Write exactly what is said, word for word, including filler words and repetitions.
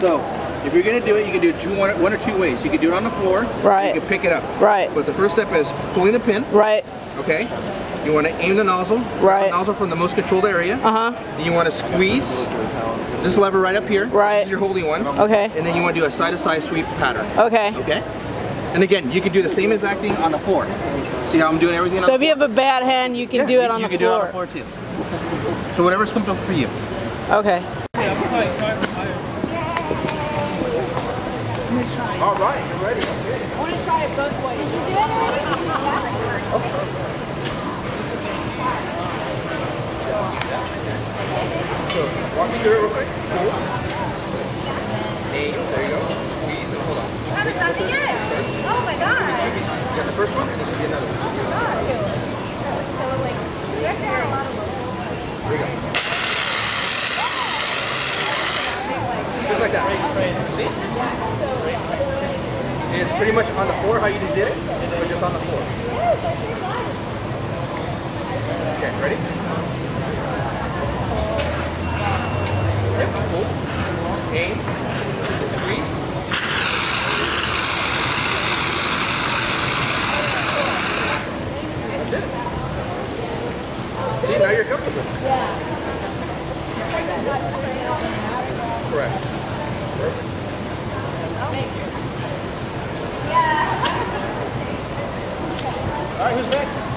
So, if you're going to do it, you can do it two, one, one or two ways. You can do it on the floor, right. You can pick it up. Right. But the first step is pulling the pin. Right. Okay. You want to aim the nozzle. Right. The nozzle from the most controlled area. Uh-huh. Then you want to squeeze this lever right up here. Right. This is your holding one. Okay. And then you want to do a side-to-side sweep pattern. Okay. Okay. And again, you can do the same exact thing on the floor. See how I'm doing everything on the floor? So if you have a bad hand, you can yeah, do it on the floor. You can do it on the floor too. So whatever's comfortable for you. Okay. All right, you're ready. Okay. I want to try it both ways. Did you do it already? Okay. So, walk me through it real quick. Cool. Aim, there you go. Squeeze and hold on. How did that get? Oh my god. You got the first one and this will be another one. Oh my god. That was so like, you have to add a lot of love. Here we go. Just like that. See? It's pretty much on the floor how you just did it, but just on the floor. Okay, ready? Yep, cool. Aim. Squeeze. That's it. See, now you're comfortable. Correct. Perfect. All right, who's next?